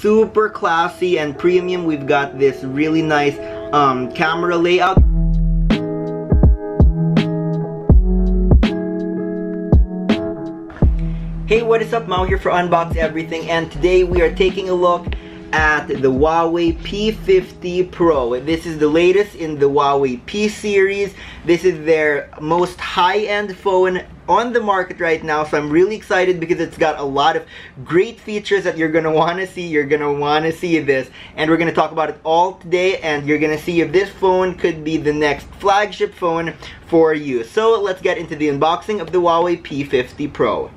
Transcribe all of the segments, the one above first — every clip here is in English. super classy and premium. We've got this really nice camera layout. Hey, what is up? Mao here for Unbox Everything, and today we are taking a look at the Huawei P50 Pro. This is the latest in the Huawei P series. This is their most high-end phone on the market right now, so I'm really excited because it's got a lot of great features that you're gonna wanna see. You're gonna wanna see this, and we're gonna talk about it all today, and you're gonna see if this phone could be the next flagship phone for you. So let's get into the unboxing of the Huawei P50 Pro.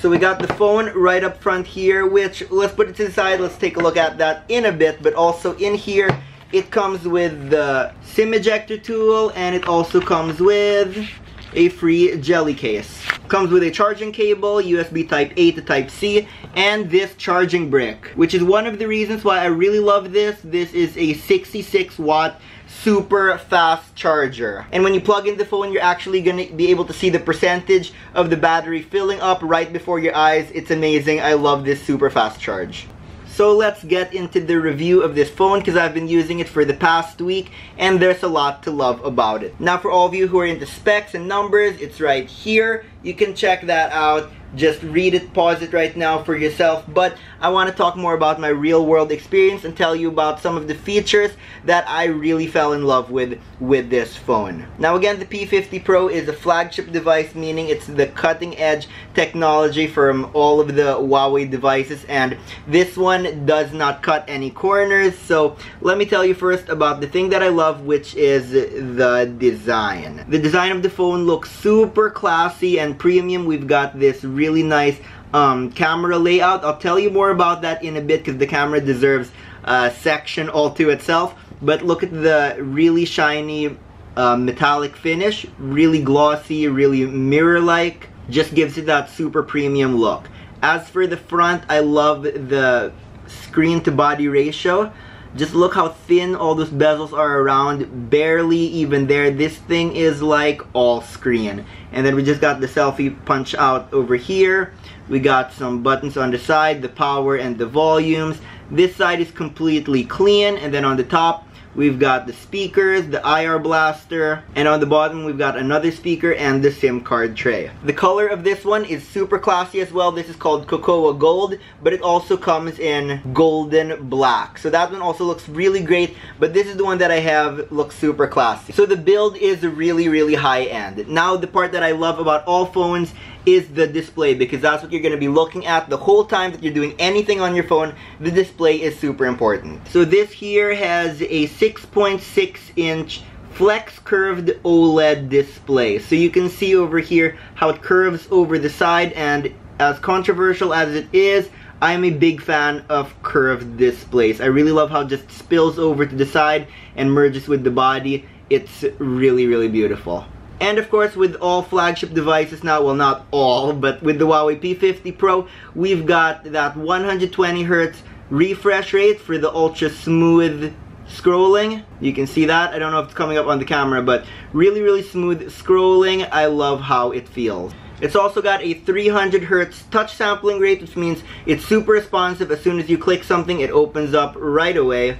So we got the phone right up front here, which, let's put it to the side, let's take a look at that in a bit. But also in here, it comes with the SIM ejector tool, and it also comes with a free jelly case. Comes with a charging cable, USB Type A to Type C, and this charging brick, which is one of the reasons why I really love this. This is a 66-watt super fast charger, and when you plug in the phone, you're actually gonna be able to see the percentage of the battery filling up right before your eyes. It's amazing. I love this super fast charge. So let's get into the review of this phone, because I've been using it for the past week and there's a lot to love about it. Now, for all of you who are into specs and numbers, it's right here. You can check that out. Just read it, pause it right now for yourself. But I want to talk more about my real-world experience and tell you about some of the features that I really fell in love with this phone. Now again, the P50 Pro is a flagship device, meaning it's the cutting-edge technology from all of the Huawei devices, and this one does not cut any corners. So let me tell you first about the thing that I love, which is the design. The design of the phone looks super classy and premium. We've got this really nice camera layout. I'll tell you more about that in a bit, because the camera deserves a section all to itself. But look at the really shiny metallic finish, really glossy, really mirror-like. Just gives it that super premium look. As for the front, I love the screen to body ratio. Just look how thin all those bezels are around, barely even there. This thing is like all screen. And then we just got the selfie punch out over here. We got some buttons on the side, the power and the volumes. This side is completely clean, and then on the top we've got the speakers, the IR blaster, and on the bottom we've got another speaker and the SIM card tray. The color of this one is super classy as well. This is called Cocoa Gold, but it also comes in golden black. So that one also looks really great, but this is the one that I have, looks super classy. So the build is really, really high end. Now, the part that I love about all phones is the display, because that's what you're going to be looking at the whole time that you're doing anything on your phone. The display is super important. So this here has a 6.6-inch flex curved OLED display. So you can see over here how it curves over the side, and as controversial as it is, I'm a big fan of curved displays. I really love how it just spills over to the side and merges with the body. It's really, really beautiful. And of course, with all flagship devices now, well, not all, but with the Huawei P50 Pro, we've got that 120Hz refresh rate for the ultra smooth scrolling. You can see that. I don't know if it's coming up on the camera, but really, really smooth scrolling. I love how it feels. It's also got a 300Hz touch sampling rate, which means it's super responsive. As soon as you click something, it opens up right away.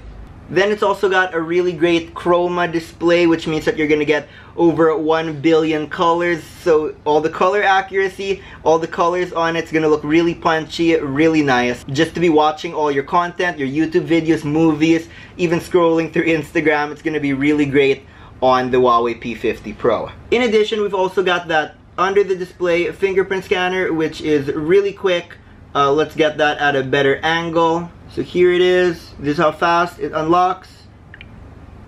Then it's also got a really great chroma display, which means that you're going to get over 1 billion colors. So all the color accuracy, all the colors on it's going to look really punchy, really nice. Just to be watching all your content, your YouTube videos, movies, even scrolling through Instagram, it's going to be really great on the Huawei P50 Pro. In addition, we've also got that under the display fingerprint scanner, which is really quick. Let's get that at a better angle. So here it is. This is how fast it unlocks.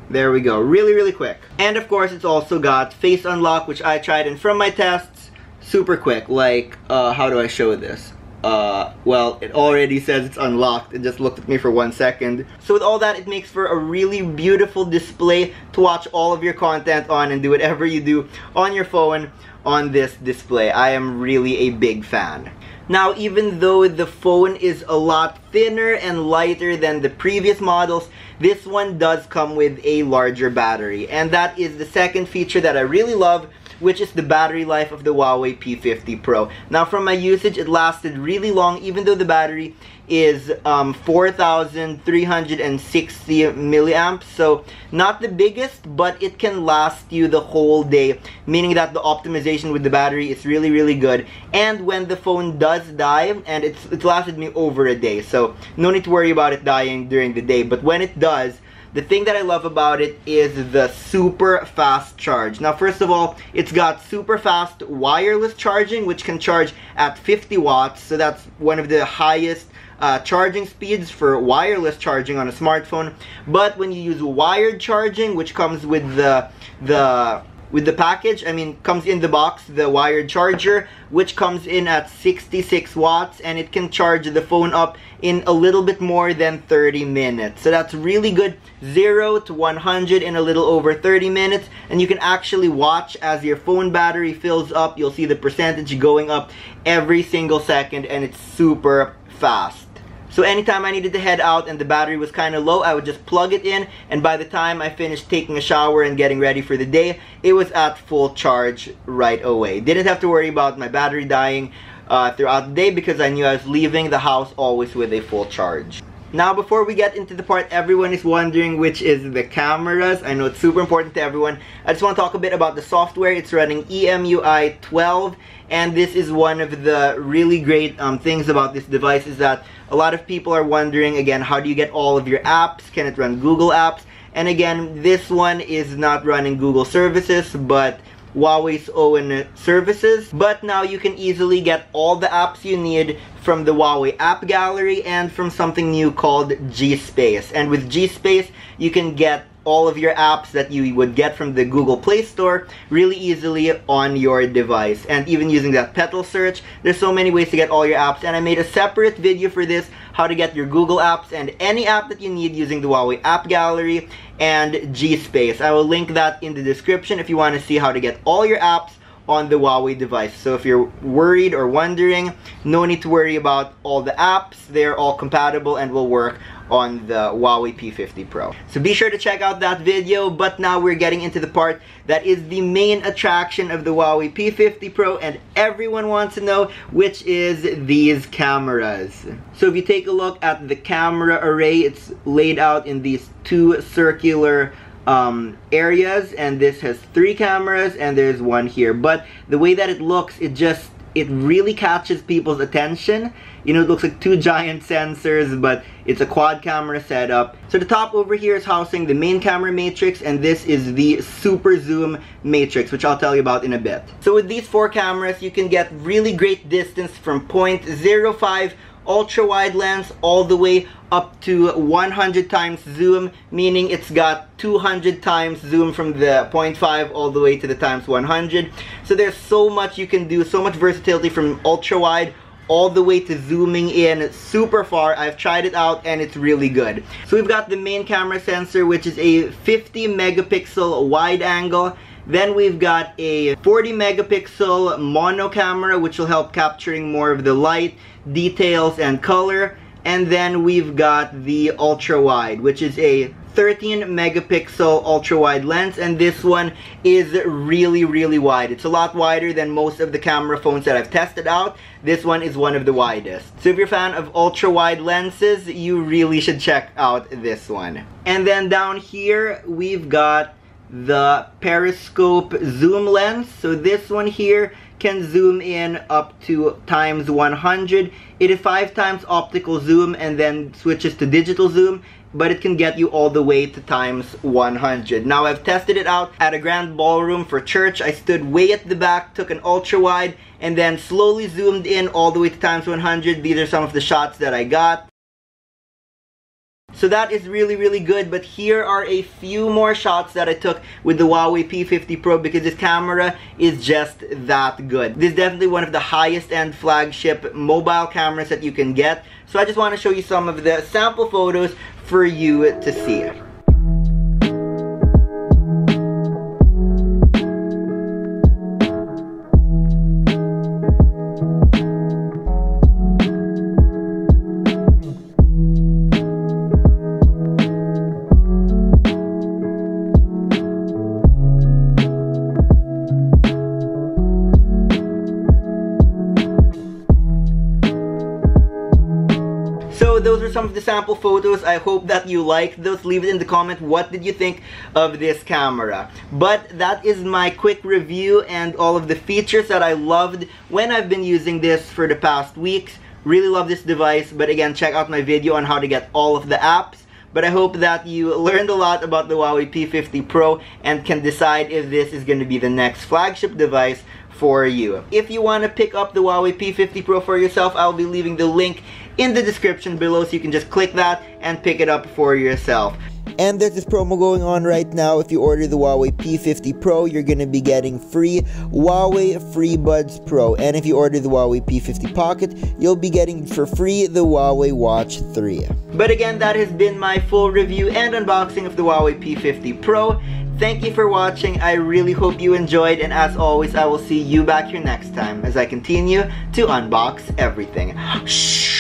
There we go. Really, really quick. And of course, it's also got face unlock, which I tried, and from my tests, super quick. Like, how do I show this? Well, it already says it's unlocked. It just looked at me for 1 second. So with all that, it makes for a really beautiful display to watch all of your content on and do whatever you do on your phone on this display. I am really a big fan. Now, even though the phone is a lot thinner and lighter than the previous models, this one does come with a larger battery. And that is the second feature that I really love which is the battery life of the Huawei P50 Pro. Now from my usage, it lasted really long, even though the battery is 4,360 milliamps, so not the biggest, but it can last you the whole day, meaning that the optimization with the battery is really, really good. And when the phone does die, and it's lasted me over a day, so no need to worry about it dying during the day. But when it does, the thing that I love about it is the super fast charge. Now, first of all, it's got super fast wireless charging, which can charge at 50 watts. So that's one of the highest charging speeds for wireless charging on a smartphone. But when you use wired charging, which comes with the package, I mean, comes in the box, the wired charger, which comes in at 66 watts, and it can charge the phone up in a little bit more than 30 minutes. So that's really good, 0 to 100 in a little over 30 minutes, and you can actually watch as your phone battery fills up. You'll see the percentage going up every single second, and it's super fast. So anytime I needed to head out and the battery was kind of low, I would just plug it in, and by the time I finished taking a shower and getting ready for the day, it was at full charge right away. Didn't have to worry about my battery dying throughout the day, because I knew I was leaving the house always with a full charge. Now, before we get into the part everyone is wondering, which is the cameras, I know it's super important to everyone, I just want to talk a bit about the software. It's running EMUI 12, and this is one of the really great things about this device, is that a lot of people are wondering, again, how do you get all of your apps? Can it run Google apps? And again, this one is not running Google services, but Huawei's own services. But now you can easily get all the apps you need from the Huawei App Gallery and from something new called G-Space. And with G-Space, you can get all of your apps that you would get from the Google Play Store really easily on your device. And even using that Petal search, there's so many ways to get all your apps. And I made a separate video for this, how to get your Google apps and any app that you need using the Huawei App Gallery and G-Space. I will link that in the description if you want to see how to get all your apps on the Huawei device. So if you're worried or wondering, no need to worry about all the apps. They're all compatible and will work on the Huawei P50 Pro. So be sure to check out that video, but now we're getting into the part that is the main attraction of the Huawei P50 Pro and everyone wants to know, which is these cameras. So if you take a look at the camera array, it's laid out in these two circular areas, and this has three cameras and there's one here. But the way that it looks, it really catches people's attention. You know, it looks like two giant sensors, but it's a quad camera setup. So the top over here is housing the main camera matrix, and this is the super zoom matrix, which I'll tell you about in a bit. So with these four cameras, you can get really great distance from 0.05 ultra wide lens all the way up to 100 times zoom, meaning it's got 200 times zoom from the 0.5 all the way to the times 100. So there's so much you can do, so much versatility from ultra wide all the way to zooming in super far. I've tried it out and it's really good. So we've got the main camera sensor, which is a 50 megapixel wide angle. Then we've got a 40 megapixel mono camera, which will help capturing more of the light, details, and color. And then we've got the ultra wide, which is a 13 megapixel ultra wide lens, and this one is really, really wide. It's a lot wider than most of the camera phones that I've tested out. This one is one of the widest. So if you're a fan of ultra wide lenses, you really should check out this one. And then down here, we've got the periscope zoom lens. So this one here can zoom in up to times 100. It is 5 times optical zoom and then switches to digital zoom, but it can get you all the way to times 100. Now, I've tested it out at a grand ballroom for church. I stood way at the back, took an ultra wide, and then slowly zoomed in all the way to times 100. These are some of the shots that I got. So that is really, really good, but here are a few more shots that I took with the Huawei P50 Pro because this camera is just that good. This is definitely one of the highest end flagship mobile cameras that you can get. So I just want to show you some of the sample photos for you to see. So those are some of the sample photos. I hope that you liked those. Leave it in the comment, what did you think of this camera? But that is my quick review and all of the features that I loved when I've been using this for the past weeks. Really love this device, but again, check out my video on how to get all of the apps. But I hope that you learned a lot about the Huawei P50 Pro and can decide if this is going to be the next flagship device for you. If you want to pick up the Huawei P50 Pro for yourself, I'll be leaving the link in the description below, so you can just click that and pick it up for yourself. And there's this promo going on right now. If you order the Huawei P50 Pro, you're going to be getting free Huawei FreeBuds Pro. And if you order the Huawei P50 Pocket, you'll be getting for free the Huawei Watch 3. But again, that has been my full review and unboxing of the Huawei P50 Pro. Thank you for watching. I really hope you enjoyed. And as always, I will see you back here next time as I continue to unbox everything. Shh.